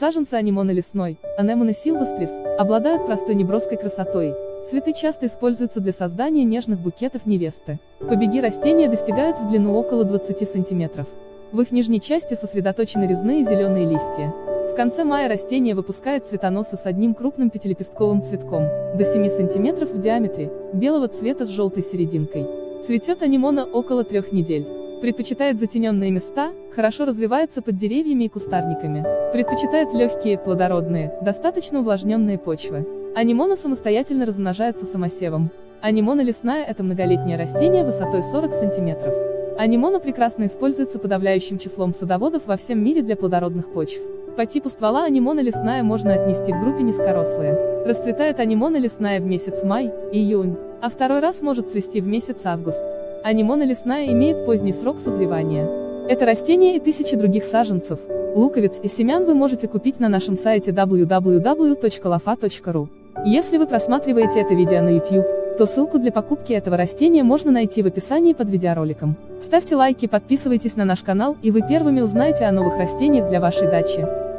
Саженцы анемоны лесной, Anemone sylvestris, обладают простой неброской красотой. Цветы часто используются для создания нежных букетов невесты. Побеги растения достигают в длину около 20 см. В их нижней части сосредоточены резные зеленые листья. В конце мая растение выпускает цветоносы с одним крупным пятилепестковым цветком, до 7 см в диаметре, белого цвета с желтой серединкой. Цветет анемона около 3 недель. Предпочитает затененные места, хорошо развивается под деревьями и кустарниками. Предпочитает легкие, плодородные, достаточно увлажненные почвы. Анемона самостоятельно размножается самосевом. Анемона лесная – это многолетнее растение высотой 40 см. Анемона прекрасно используется подавляющим числом садоводов во всем мире для плодородных почв. По типу ствола анемона лесная можно отнести к группе низкорослые. Расцветает анемона лесная в месяц май-июнь, а второй раз может цвести в месяц август. Анемона лесная имеет поздний срок созревания. Это растение и тысячи других саженцев, луковиц и семян вы можете купить на нашем сайте www.lafa.ru. Если вы просматриваете это видео на YouTube, то ссылку для покупки этого растения можно найти в описании под видеороликом. Ставьте лайки, подписывайтесь на наш канал, и вы первыми узнаете о новых растениях для вашей дачи.